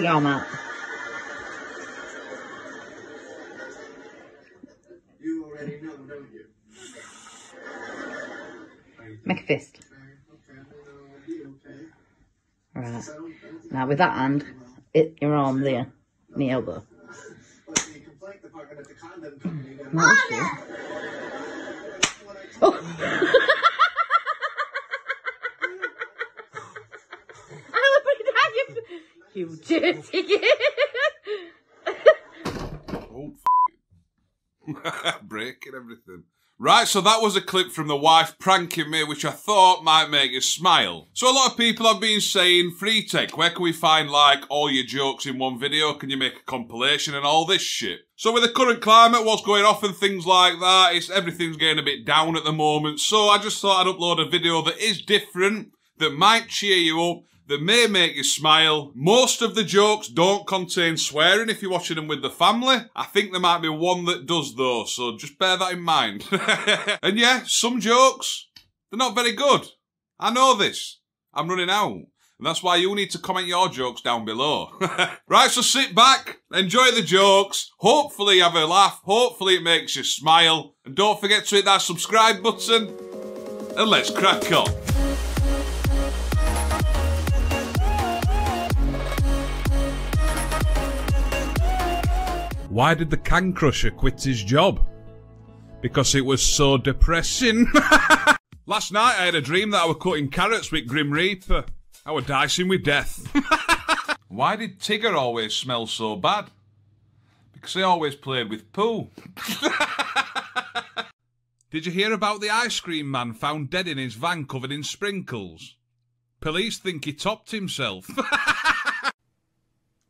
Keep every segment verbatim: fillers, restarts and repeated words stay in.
sixty Almont. You already know, don't you? Make a fist. Right. Now with that hand, it your arm there, and the elbow. Oh! You dirty kid! Oh, f breaking everything. Right, so that was a clip from the wife pranking me, which I thought might make you smile. So a lot of people have been saying, Free Tech, where can we find, like, all your jokes in one video? Can you make a compilation and all this shit? So with the current climate, what's going off and things like that, it's, everything's getting a bit down at the moment. So I just thought I'd upload a video that is different, that might cheer you up, that may make you smile. Most of the jokes don't contain swearing if you're watching them with the family. I think there might be one that does though, so just bear that in mind. And yeah, some jokes, they're not very good. I know this. I'm running out. And that's why you need to comment your jokes down below. Right, so sit back, enjoy the jokes, hopefully you have a laugh, hopefully it makes you smile. And don't forget to hit that subscribe button, and let's crack on. Why did the can crusher quit his job? Because it was so depressing. Last night I had a dream that I were cutting carrots with Grim Reaper. I were dicing with death. Why did Tigger always smell so bad? Because he always played with poo. Did you hear about the ice cream man found dead in his van covered in sprinkles? Police think he topped himself.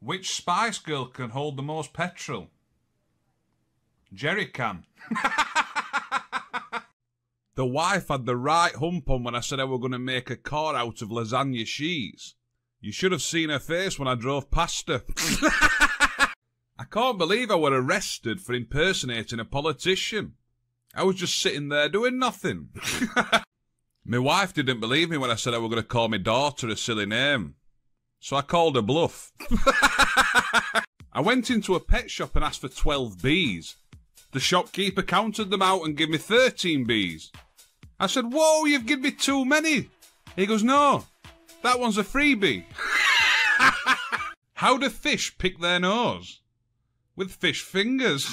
Which Spice Girl can hold the most petrol? Jerry can. The wife had the right hump on when I said I were going to make a car out of lasagna sheets. You should have seen her face when I drove past her. I can't believe I were arrested for impersonating a politician. I was just sitting there doing nothing. My wife didn't believe me when I said I were going to call my daughter a silly name. So I called a bluff. I went into a pet shop and asked for twelve bees. The shopkeeper counted them out and gave me thirteen bees. I said, whoa, you've given me too many. He goes, no, that one's a freebie. How do fish pick their nose? With fish fingers.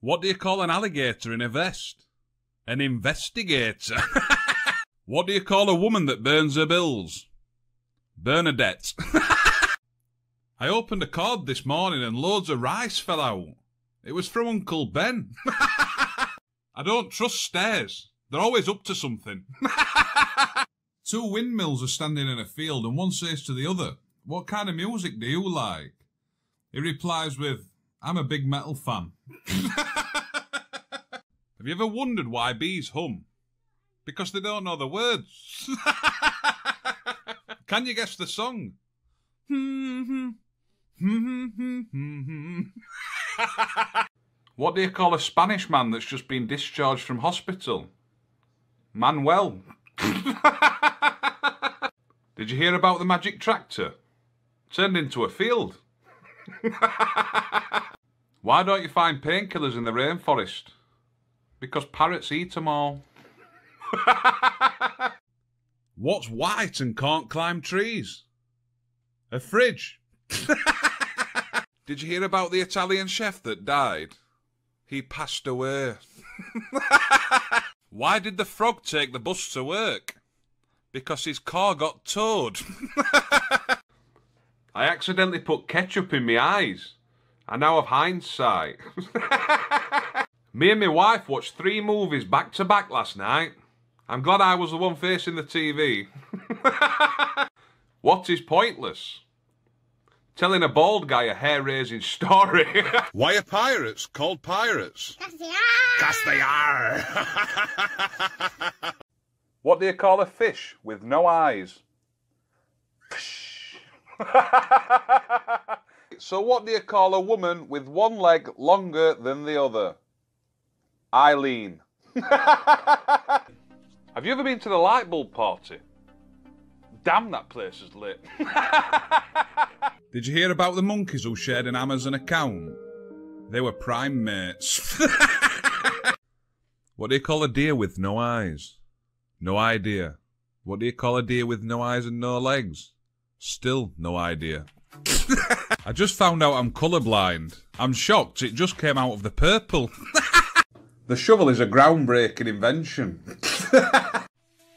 What do you call an alligator in a vest? An investigator. What do you call a woman that burns her bills? Bernadette. I opened a card this morning and loads of rice fell out. It was from Uncle Ben. I don't trust stairs. They're always up to something. Two windmills are standing in a field and one says to the other, what kind of music do you like? He replies with, I'm a big metal fan. Have you ever wondered why bees hum? Because they don't know the words. Can you guess the song? What do you call a Spanish man that's just been discharged from hospital? Manuel. Did you hear about the magic tractor? Turned into a field. Why don't you find painkillers in the rainforest? Because parrots eat them all. What's white and can't climb trees? A fridge. Did you hear about the Italian chef that died? He passed away. Why did the frog take the bus to work? Because his car got towed. I accidentally put ketchup in my eyes. I now have hindsight. Me and my wife watched three movies back to back last night. I'm glad I was the one facing the T V. What is pointless? Telling a bald guy a hair-raising story. Why are pirates called pirates? Because they are. Because they are. What do you call a fish with no eyes? Fish. So what do you call a woman with one leg longer than the other? Eileen. Have you ever been to the light bulb party? Damn, that place is lit. Did you hear about the monkeys who shared an Amazon account? They were prime mates. What do you call a deer with no eyes? No idea. What do you call a deer with no eyes and no legs? Still no idea. I just found out I'm colourblind. I'm shocked, it just came out of the purple. The shovel is a groundbreaking invention.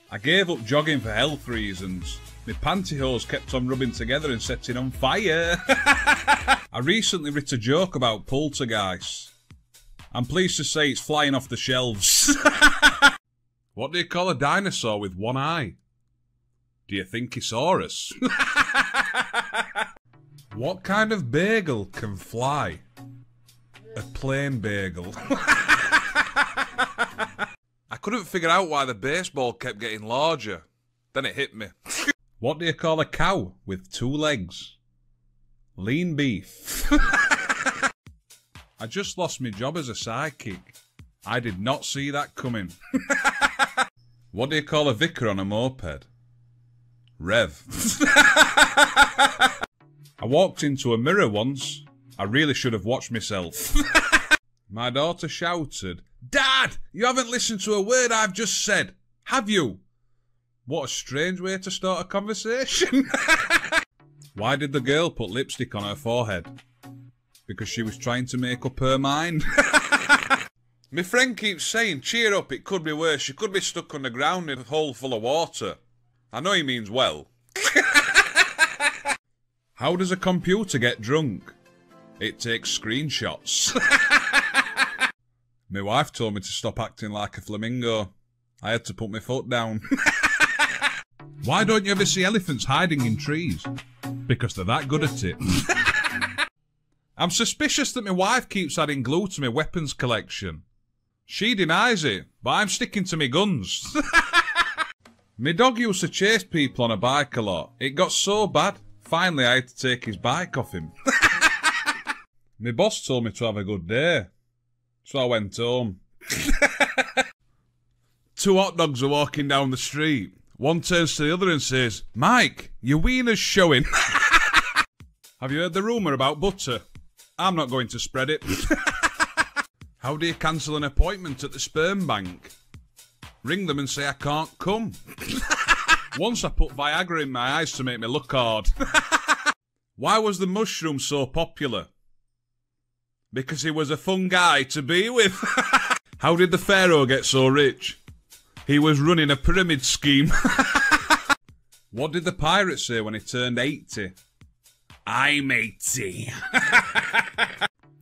I gave up jogging for health reasons. My pantyhose kept on rubbing together and setting on fire. I recently writ a joke about poltergeists. I'm pleased to say it's flying off the shelves. What do you call a dinosaur with one eye? Do you think he saw us? What kind of bagel can fly? A plain bagel. I couldn't figure out why the baseball kept getting larger. Then it hit me. What do you call a cow with two legs? Lean beef. I just lost my job as a sidekick. I did not see that coming. What do you call a vicar on a moped? Rev. I walked into a mirror once. I really should have watched myself. My daughter shouted, "Dad, you haven't listened to a word I've just said, have you?" What a strange way to start a conversation. Why did the girl put lipstick on her forehead? Because she was trying to make up her mind. My friend keeps saying, "Cheer up, it could be worse. She could be stuck underground in a hole full of water." I know he means well. How does a computer get drunk? It takes screenshots. My wife told me to stop acting like a flamingo. I had to put my foot down. Why don't you ever see elephants hiding in trees? Because they're that good at it. I'm suspicious that my wife keeps adding glue to my weapons collection. She denies it, but I'm sticking to my guns. My dog used to chase people on a bike a lot. It got so bad, finally I had to take his bike off him. My boss told me to have a good day, so I went home. Two hot dogs are walking down the street. One turns to the other and says, "Mike, your wiener's showing." Have you heard the rumour about butter? I'm not going to spread it. How do you cancel an appointment at the sperm bank? Ring them and say I can't come. Once I put Viagra in my eyes to make me look hard. Why was the mushroom so popular? Because he was a fun guy to be with. How did the pharaoh get so rich? He was running a pyramid scheme. What did the pirate say when he turned eighty? I'm eighty.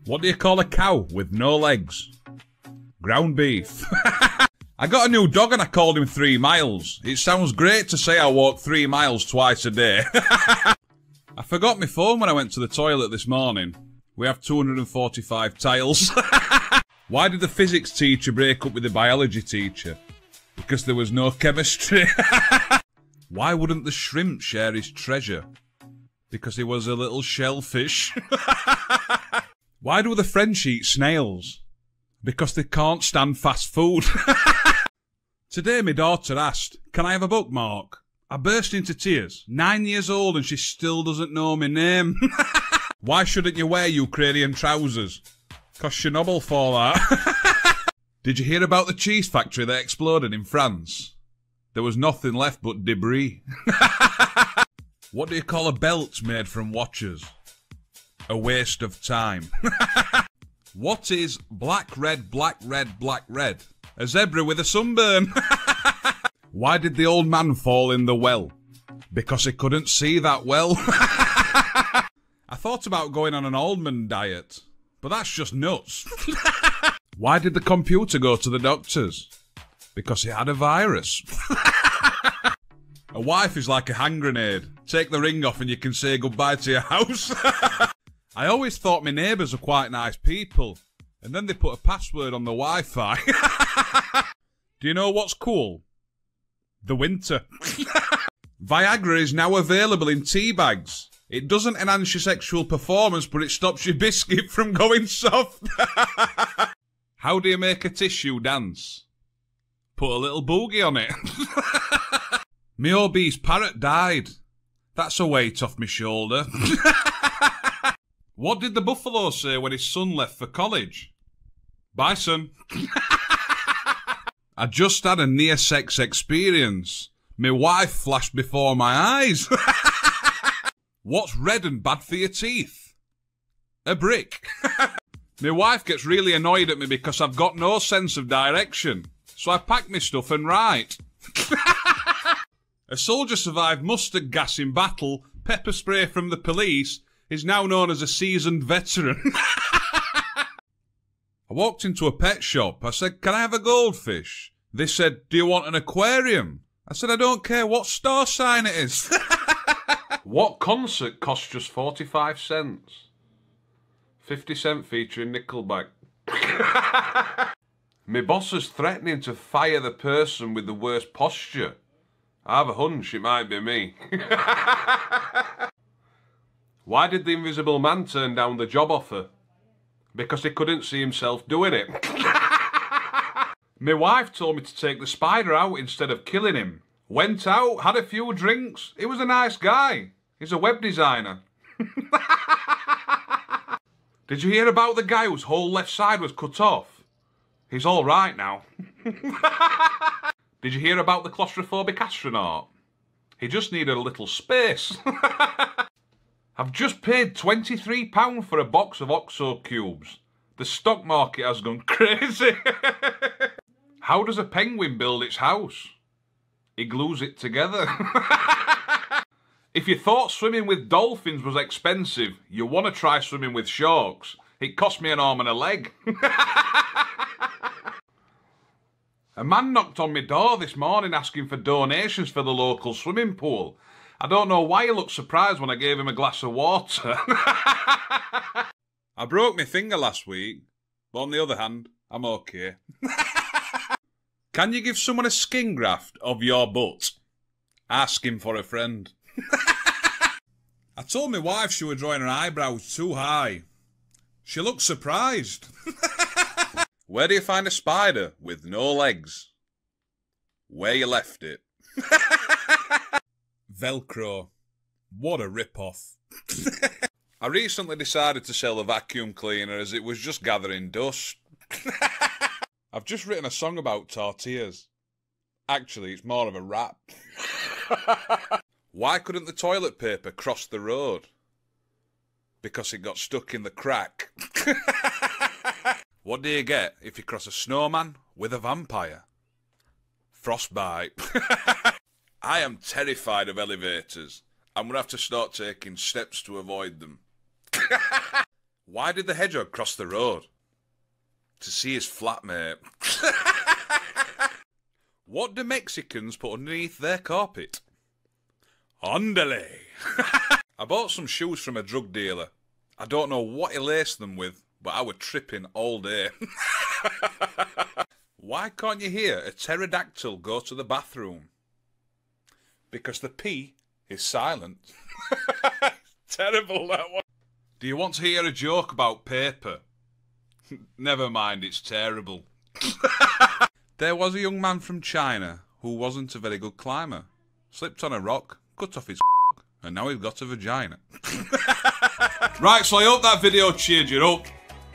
What do you call a cow with no legs? Ground beef. I got a new dog and I called him Three Miles. It sounds great to say I walk three miles twice a day. I forgot my phone when I went to the toilet this morning. We have two hundred forty-five tiles. Why did the physics teacher break up with the biology teacher? Because there was no chemistry. Why wouldn't the shrimp share his treasure? Because he was a little shellfish. Why do the French eat snails? Because they can't stand fast food. Today my daughter asked, "Can I have a bookmark?" I burst into tears. Nine years old and she still doesn't know my name. Why shouldn't you wear Ukrainian trousers? Cause Chernobyl fallout. Did you hear about the cheese factory that exploded in France? There was nothing left but debris. What do you call a belt made from watches? A waste of time. What is black, red, black, red, black, red? A zebra with a sunburn. Why did the old man fall in the well? Because he couldn't see that well. I thought about going on an almond diet, but that's just nuts. Why did the computer go to the doctors? Because he had a virus. A wife is like a hand grenade. Take the ring off and you can say goodbye to your house. I always thought my neighbours were quite nice people, and then they put a password on the Wi-Fi. Do you know what's cool? The winter. Viagra is now available in tea bags. It doesn't enhance your sexual performance, but it stops your biscuit from going soft. How do you make a tissue dance? Put a little boogie on it. My obese parrot died. That's a weight off my shoulder. What did the buffalo say when his son left for college? Bison. I just had a near-sex experience. My wife flashed before my eyes. What's red and bad for your teeth? A brick. My wife gets really annoyed at me because I've got no sense of direction. So I pack my stuff and write. A soldier survived mustard gas in battle, pepper spray from the police, is now known as a seasoned veteran. I walked into a pet shop. I said, can I have a goldfish? They said, do you want an aquarium? I said, I don't care what star sign it is. What concert costs just forty-five cents? fifty cent featuring Nickelback. My boss is threatening to fire the person with the worst posture. I have a hunch it might be me. Why did the Invisible Man turn down the job offer? Because he couldn't see himself doing it. My wife told me to take the spider out instead of killing him. Went out, had a few drinks. He was a nice guy. He's a web designer. Did you hear about the guy whose whole left side was cut off? He's all right now. Did you hear about the claustrophobic astronaut? He just needed a little space. I've just paid twenty-three pounds for a box of OXO cubes. The stock market has gone crazy. How does a penguin build its house? It glues it together. If you thought swimming with dolphins was expensive, you want to try swimming with sharks. It cost me an arm and a leg. A man knocked on my door this morning asking for donations for the local swimming pool. I don't know why he looked surprised when I gave him a glass of water. I broke my finger last week, but on the other hand, I'm okay. Can you give someone a skin graft of your butt? Ask him for a friend. I told my wife she were drawing her eyebrows too high. She looked surprised. Where do you find a spider with no legs? Where you left it. Velcro. What a rip-off. I recently decided to sell the vacuum cleaner as it was just gathering dust. I've just written a song about tortillas. Actually, it's more of a rap. Why couldn't the toilet paper cross the road? Because it got stuck in the crack. What do you get if you cross a snowman with a vampire? Frostbite. I am terrified of elevators. I'm going to have to start taking steps to avoid them. Why did the hedgehog cross the road? To see his flatmate. What do Mexicans put underneath their carpet? Underlay. I bought some shoes from a drug dealer. I don't know what he laced them with, but I were tripping all day. Why can't you hear a pterodactyl go to the bathroom? Because the P is silent. Terrible, that one. Do you want to hear a joke about paper? Never mind, it's terrible. There was a young man from China who wasn't a very good climber. Slipped on a rock, cut off his and now he's got a vagina. Right, so I hope that video cheered you up.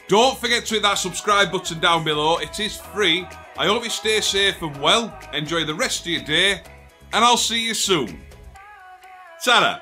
Don't forget to hit that subscribe button down below. It is free. I hope you stay safe and well. Enjoy the rest of your day. And I'll see you soon. Ta-ra!